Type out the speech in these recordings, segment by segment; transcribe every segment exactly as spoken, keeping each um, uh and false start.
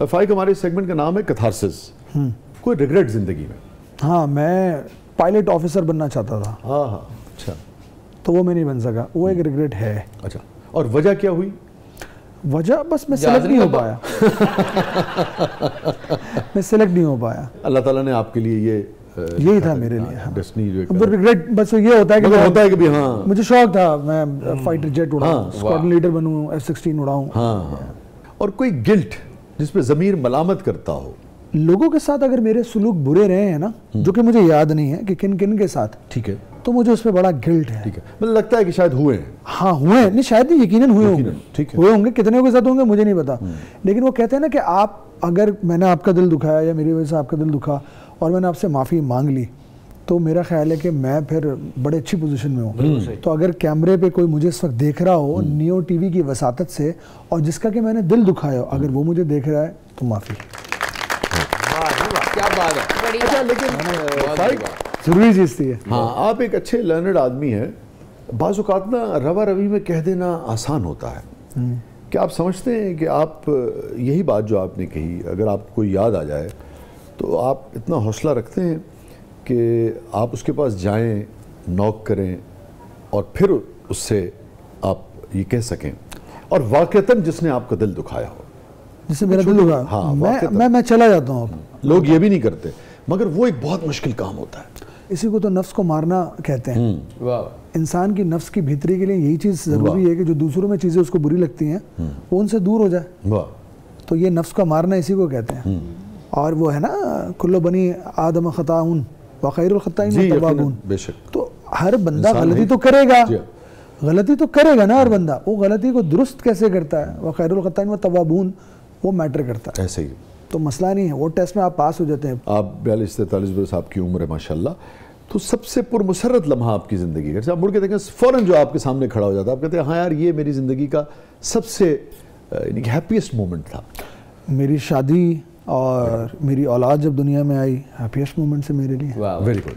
फाइक हमारे सेगमेंट का नाम है कथारसिस। कोई रिग्रेट जिंदगी में? हाँ, मैं पायलट ऑफिसर बनना चाहता था। हाँ हाँ, अच्छा। तो वो मैं नहीं बन सका, वो एक रिग्रेट है। अच्छा, और वजह क्या हुई? वजह बस मैं सेलेक्ट नहीं हो पाया। मैं सेलेक्ट नहीं हो पाया। अल्लाह ताला ने आपके लिए ये यही था मेरे लिए। हाँ। जो रिग्रेट बस ये होता है कि होता है कि भी हाँ। मुझे शौक था मैं फाइटर जेट उड़ाऊं, स्क्वाड्रन लीडर बनूं, एफ सिक्सटीन उड़ाऊं। हाँ। और कोई गिल्ट जिसपे ज़मीर मलामत करता हो? लोगों के साथ अगर मेरे सुलूक बुरे रहे हैं ना, जो कि मुझे याद नहीं है कि किन किन के साथ, ठीक है, तो मुझे उसपे बड़ा गिल्ट है। ठीक है, मतलब लगता है कि शायद हुए हैं। हाँ हुए हैं, नहीं शायद नहीं, यकीनन हुए होंगे। ठीक है, हुए होंगे, कितने के साथ होंगे मुझे नहीं पता। लेकिन वो कहते हैं ना कि आप, अगर मैंने आपका दिल दुखाया या मेरी वजह से आपका दिल दुखा और मैंने आपसे माफ़ी मांग ली, तो मेरा ख्याल है कि मैं फिर बड़े अच्छी पोजीशन में हूँ। तो अगर कैमरे पे कोई मुझे इस वक्त देख रहा हो नियो टीवी की वसातत से, और जिसका कि मैंने दिल दुखाया, अगर वो मुझे देख रहा है तो माफ़ी। क्या बात है। अच्छा, लेकिन ज़रूरी चीज़ थी। हाँ, आप एक अच्छे लर्नड आदमी हैं। बाज़ औक़ात ना रवा रवी में कह देना आसान होता है। क्या आप समझते हैं कि आप यही बात जो आपने कही, अगर आपको याद आ जाए तो आप इतना हौसला रखते हैं कि आप उसके पास जाएं, नॉक करें और फिर उससे आप ये कह सकें, और वाक़तन जिसने आपका दिल दुखाया हो, जिसने मेरा दिल दुखाया? हाँ, मैं, मैं मैं चला जाता हूँ। लोग ये भी नहीं करते, मगर वो एक बहुत मुश्किल काम होता है। इसी को तो नफ्स को मारना कहते हैं। वाह। इंसान की नफ्स की भीतरी के लिए यही चीज़ ज़रूरी है कि जो दूसरों में चीज़ें उसको बुरी लगती हैं वो उनसे दूर हो जाए। वाह। तो ये नफ्स का मारना इसी को कहते हैं। और वो है ना, कुल्लो बनी आदम खताउन व खैरुल खताईन तवाबून। बेशक। तो हर बंदा गलती तो करेगा, गलती तो करेगा ना हर बंदा, वो गलती को दुरुस्त कैसे करता है, व खैरुल खताईन व तवाबून, वो मैटर करता है। ऐसे ही तो मसला नहीं है, वो टेस्ट में आप पास हो जाते हैं। आप बयालीस तैंतालीस बरस आपकी उम्र है माशाल्लाह। तो सबसे पुरमसरत लम्हा आपकी ज़िंदगी का, आप मुड़ के देखें, फ़ौरन जो आपके सामने खड़ा हो जाता है, आप कहते हैं हाँ यार, ये मेरी ज़िंदगी का सबसे यानी कि हैप्पीएस्ट मोमेंट था। मेरी शादी और मेरी औलाद जब दुनिया में आई, हैप्पीएस्ट मोमेंट से मेरे लिए। वाह, वेरी गुड।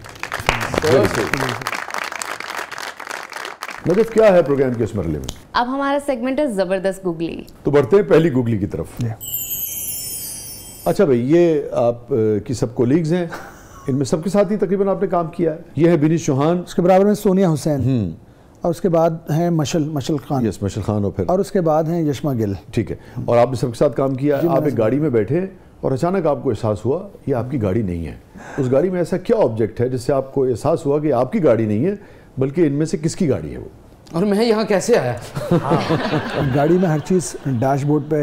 मतलब क्या है प्रोग्राम के इस मरले में? अब हमारा सेगमेंट है ज़बरदस्त गूगली। तो बढ़ते हैं पहली गूगली की तरफ। अच्छा भाई, ये आप की सब कोलीग्स हैं, इनमें सबके साथ ही तकरीबन आपने काम किया है। ये है बेनिश चौहान, उसके बराबर में सोनिया हुसैन, और उसके बाद हैं मशल मशल खान। यस, मशल खान। और फिर और उसके बाद हैं यशमा गिल। ठीक है, और आपने सबके साथ काम किया है। आप एक गाड़ी में बैठे और अचानक आपको एहसास हुआ ये आपकी गाड़ी नहीं है। उस गाड़ी में ऐसा क्या ऑब्जेक्ट है जिससे आपको एहसास हुआ कि आपकी गाड़ी नहीं है बल्कि इनमें से किसकी गाड़ी है वो, और मैं यहाँ कैसे आया? हाँ। गाड़ी में हर चीज़, डैशबोर्ड पे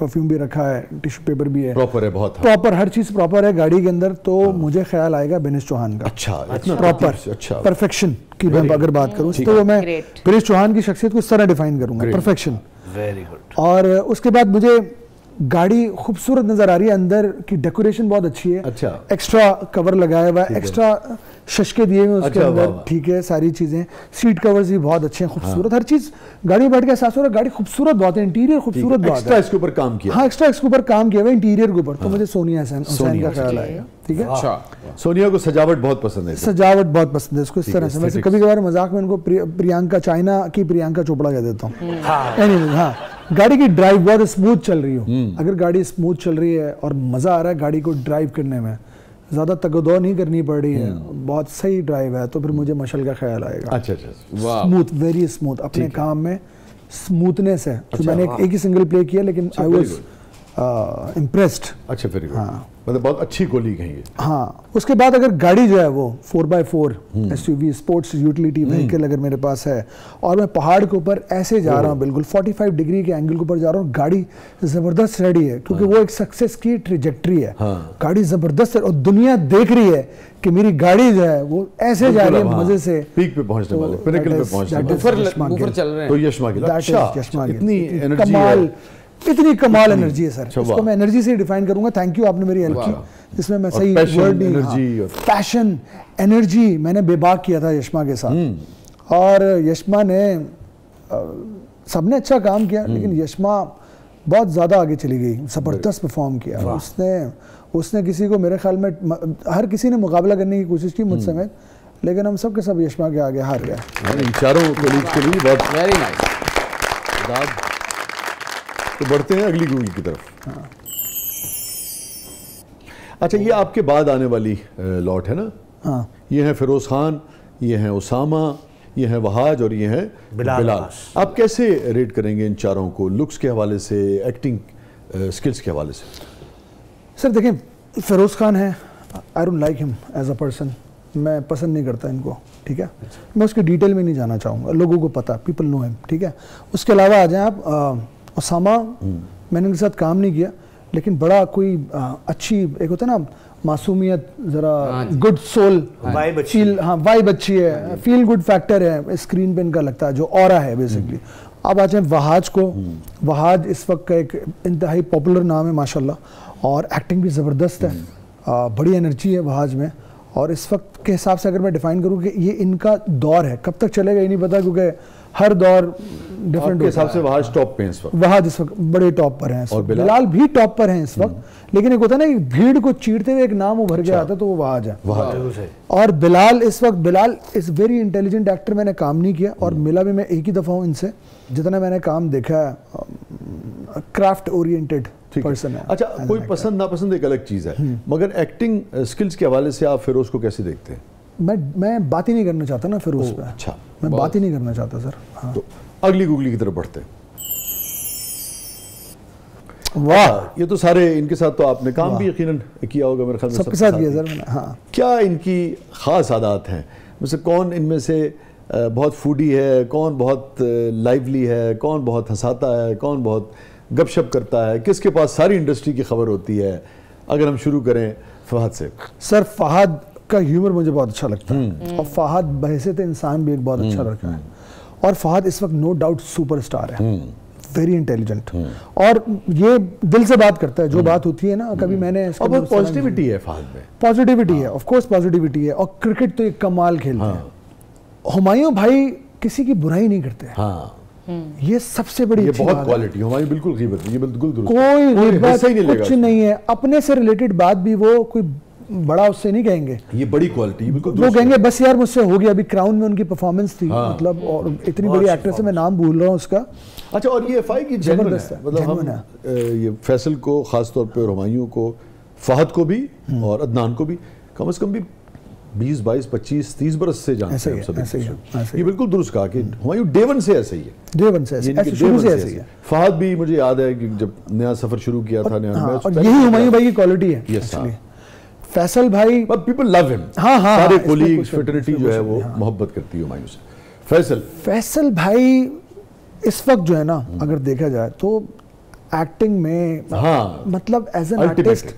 परफ्यूम भी रखा है, टिश्यू पेपर भी है, प्रॉपर है, बहुत प्रॉपर, हर चीज़ प्रॉपर है गाड़ी के अंदर। तो हाँ। मुझे ख्याल आएगा बेनिश चौहान का। अच्छा, अच्छा। प्रॉपर, अच्छा, परफेक्शन की मैं अगर बात करूँ तो मैं बेनिश चौहान की शख्सियत को इस तरह डिफाइन करूँगा, परफेक्शन। Very good. और उसके बाद मुझे गाड़ी खूबसूरत नजर आ रही है, अंदर की डेकोरेशन बहुत अच्छी है। अच्छा। एक्स्ट्रा कवर लगाया हुआ है, एक्स्ट्रा शशके दिए हुए उसके अंदर, ठीक है, सारी चीज़ें, सीट कवर्स भी बहुत अच्छे हैं, खूबसूरत। हाँ। हर चीज़ गाड़ी में बैठ के एहसास हो रहा है गाड़ी खूबसूरत बहुत है, इंटीरियर खूबसूरत बहुत है। एक्स्ट्रा इसके ऊपर काम किया। हाँ, एक्स्ट्रा इसके ऊपर काम किया हुआ है इंटीरियर के ऊपर। तो मुझे सोनिया हुसैन का ख्याल आएगा। ठीक है। अच्छा, सोनिया को सजावट बहुत पसंद है। सजावट बहुत पसंद है उसको, इस तरह से। कभी कभार मजाक में उनको प्रियंका, चाइना की प्रियंका चोपड़ा कह देता हूँ। हाँ, गाड़ी की ड्राइव बहुत स्मूथ चल रही हो, अगर गाड़ी स्मूथ चल रही है और मज़ा आ रहा है गाड़ी को ड्राइव करने में, ज़्यादा तगदो नहीं करनी पड़ रही है, बहुत सही ड्राइव है, तो फिर मुझे मशल का ख्याल आएगा। अच्छा अच्छा, स्मूथ, वेरी स्मूथ, अपने काम में स्मूथनेस है। अच्छा, तो मैंने हाँ। एक ही सिंगल प्ले किया, लेकिन आई वाज इम्प्रेस्ड। अच्छा, वेरी गुड। हाँ, मतलब बहुत अच्छी गोली कही है। हाँ, उसके बाद अगर गाड़ी जो है वो four by four S U V, sports utility vehicle अगर मेरे पास है, और मैं पहाड़ के ऊपर ऐसे जा रहा हूँ, बिल्कुल पैंतालीस डिग्री के एंगल के ऊपर जा रहा हूँ, गाड़ी ज़बरदस्त रेडी है, क्योंकि हाँ। वो एक सक्सेस की ट्रेजेक्ट्री है। हाँ। गाड़ी ज़बरदस्त है और दुनिया देख रही है कि मेरी गाड़ी जो है वो ऐसे जा रही है, मज़े से पीक पे पहुँचने वाली, इतनी कमाल एनर्जी है सर, इसको मैं एनर्जी से डिफाइन करूंगा। थैंक यू, आपने मेरी हेल्प की इसमें, मैं सही वर्ड नहीं, पैशन, एनर्जी। मैंने बेबाक किया था यशमा के साथ, और यशमा ने, सबने अच्छा काम किया, लेकिन यशमा बहुत ज़्यादा आगे चली गई, ज़बरदस्त परफॉर्म किया उसने। उसने किसी को, मेरे ख्याल में हर किसी ने मुकाबला करने की कोशिश की मुझसे, में लेकिन हम सब के सब यशमा के आगे हार गए। तो बढ़ते हैं अगली गूगली की तरफ। हाँ। अच्छा, ये आपके बाद आने वाली लॉट है ना? हाँ, ये है फिरोज खान, ये है उसामा, ये है वहाज और ये है बिलाल। आप कैसे रेट करेंगे इन चारों को, लुक्स के हवाले से, एक्टिंग स्किल्स के हवाले से? सर देखें, फिरोज खान है, I don't like him as a person, मैं पसंद नहीं करता इनको, ठीक है। मैं उसके डिटेल में नहीं जाना चाहूँगा, लोगों को पता, पीपल नो हिम, ठीक है। उसके अलावा आ जाए आप उसामा, मैंने उनके साथ काम नहीं किया, लेकिन बड़ा कोई आ, अच्छी, एक होता है ना मासूमियत, जरा गुड सोल, वाइब अच्छी, हाँ वाइब अच्छी है, फील गुड फैक्टर है स्क्रीन पे इनका, लगता है जो ऑरा है बेसिकली। अब आ जाए वहाज को, वहाज इस वक्त का एक इंतहाई पॉपुलर नाम है माशाल्लाह, और एक्टिंग भी ज़बरदस्त है, आ, बड़ी एनर्जी है वहाज में। और इस वक्त के हिसाब से अगर मैं डिफाइन करूँ कि ये इनका दौर है, कब तक चलेगा ये नहीं पता, क्योंकि हर दौर डिफरेंट के हिसाब से वहाज टॉप पे हैं इस वक्त, वहाज इस वक्त बड़े टॉप पर हैं, और बिलाल भी टॉप पर हैं इस वक्त। लेकिन एक होता है ना, भीड़ को चीरते हुए एक नाम उभर के आता है तो वो वहाज है, वहाज है। और बिलाल इस वक्त, Bilal is very intelligent actor, मैंने काम नहीं किया और मिला भी मैं एक ही दफ़ा हूँ इनसे, जितना मैंने काम देखा है, क्राफ्ट ओरिएंटेड पर्सन है। अच्छा, कोई पसंद नापसंद एक अलग चीज़ है, मगर एक्टिंग स्किल्स के हवाले से आप फिरोज को कैसे देखते हैं? मैं मैं बात ही नहीं करना चाहता ना फिरोज पे। अच्छा, मैं बात ही नहीं करना चाहता सर। हाँ। तो अगली गुगली की तरफ बढ़ते हैं। वाह, ये तो सारे इनके साथ तो आपने काम भी यकीनन किया होगा मेरे ख्याल में, सबके साथ किया सर मैंने। हाँ, क्या इनकी खास आदत हैं? वैसे कौन इनमें से बहुत फूडी है, कौन बहुत लाइवली है, कौन बहुत हंसाता है, कौन बहुत गपशप करता है, किसके पास सारी इंडस्ट्री की खबर होती है? अगर हम शुरू करें फहद से। सर फहद का ह्यूमर मुझे बहुत अच्छा लगता है, और फहद बहसियत इंसान भी एक बहुत अच्छा लड़का है, और फहद इस वक्त नो डाउट सुपरस्टार है, वेरी इंटेलिजेंट, और ये दिल से बात करता है, जो बात होती है ना, कभी मैंने और पॉजिटिविटी है फहद में, पॉजिटिविटी है, ऑफ कोर्स पॉजिटिविटी है। और क्रिकेट तो एक कमाल खेलते हैं हुमायूं भाई, किसी की बुराई नहीं करते, ये सबसे बड़ी, ये बहुत क्वालिटी हमारी, बिल्कुल गीबत, ये बिल्कुल दुरुस्त, कोई कुछ नहीं है, अपने से रिलेटेड बात भी वो कोई बड़ा उससे नहीं कहेंगे, ये बड़ी क्वालिटी, बिल्कुल वो कहेंगे बस यार मुझसे हो गया। अभी क्राउन में उनकी परफॉर्मेंस थी, हाँ, मतलब, और इतनी बड़ी एक्ट्रेस है, मैं नाम भूल रहा हूँ उसका। अच्छा, और ये एफआई की जबरदस्त है, मतलब हम ये फैसल को खासतौर पर, हुमायूं को, फहद को भी और अदनान को भी कम अज कम भी बीस बाईस पच्चीस तीस बरस से जानते हैं सब। ये बिल्कुल दुरुस्त कहा कि हुमायूं डे वन से ऐसे ही है, डे वन से ऐसे ही है। फहद भी मुझे याद है कि जब नया सफर शुरू किया था, नया, यही हुमायूं भाई की क्वालिटी है। फैसल भाई, पीपल लव हिम, हाँ हाँ, सारे कोलीग्स, फ्रेटर्निटी जो है वो मोहब्बत करती है हुमायूं से। फैसल फैसल भाई इस वक्त जो है ना, अगर देखा जाए तो एक्टिंग में, हाँ, मतलब एज एन आर्टिस्ट,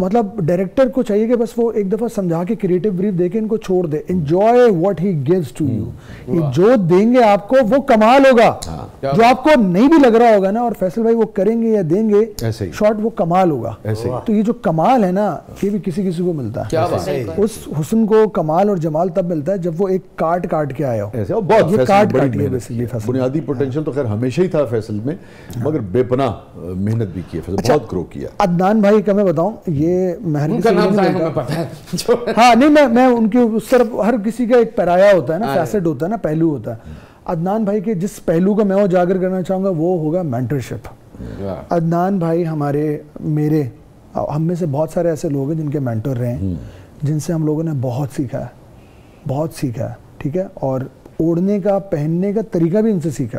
मतलब डायरेक्टर को चाहिए कि बस वो एक दफ़ा समझा के क्रिएटिव ब्रीफ देके इनको छोड़ दे, enjoy what he gives to you, ये जो देंगे आपको वो कमाल होगा, हाँ, जो आपको नहीं भी लग रहा होगा ना, और फैसल भाई वो करेंगे या देंगे शॉट वो कमाल होगा। तो ये जो कमाल है ना, ये भी किसी किसी को मिलता है, उस हुस्न को कमाल और जमाल तब मिलता है जब वो एक काट काट के आया हो, काट काट लिया। बुनियादी पोटेंशियल तो खैर हमेशा ही था फैसल में, मगर बेपनाह मेहनत भी की, बहुत ग्रो किया। अदनान भाई का मैं बताऊँ, ये उनका नाम में पता है हाँ, नहीं मैं मैं उनके उस तरफ, हर किसी का एक पराया होता है ना, फैसेट होता है ना, पहलू होता है। अदनान भाई के जिस पहलू का मैं उजागर करना चाहूँगा वो होगा मेंटरशिप। अदनान भाई हमारे, मेरे, हम में से बहुत सारे ऐसे लोग हैं जिनके मेंटर रहे हैं, जिनसे हम लोगों ने बहुत सीखा है, बहुत सीखा है, ठीक है। और ओढ़ने का, पहनने का तरीका भी इनसे सीखा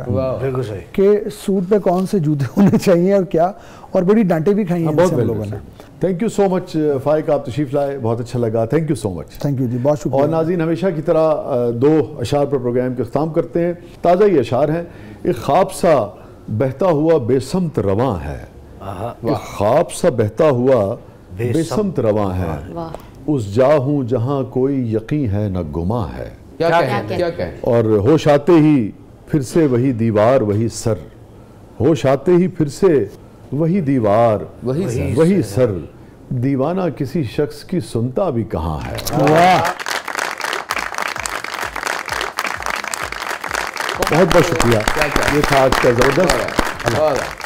कि सूट पे कौन से जूते होने चाहिए और क्या, और बड़ी डांटे भी खाई हैं हम लोगों ने। Thank you so much Faiq, आप तशरीफ लाए, बहुत अच्छा लगा, thank you so much. Thank you ji, बहुत शुक्रिया। और नाज़रीन, हमेशा की तरह दो अशार पर प्रोग्राम के ख़त्म करते हैं, ताज़ा ये अशार हैं। एक ख्वाब सा बहता हुआ बेसमत रवां है, एक ख्वाब सा बहता हुआ बेसमत रवां है, उस जा हूँ जहाँ कोई यकीन है न गुमा है, क्या क्या क्या क्या क्या? और होश आते ही फिर से वही दीवार वही सर, होश आते ही फिर से वही दीवार वही सर, वही सर, दीवाना किसी शख्स की सुनता भी कहाँ है। वाह, बहुत बहुत शुक्रिया, ये था आज का ज़बरदस्त।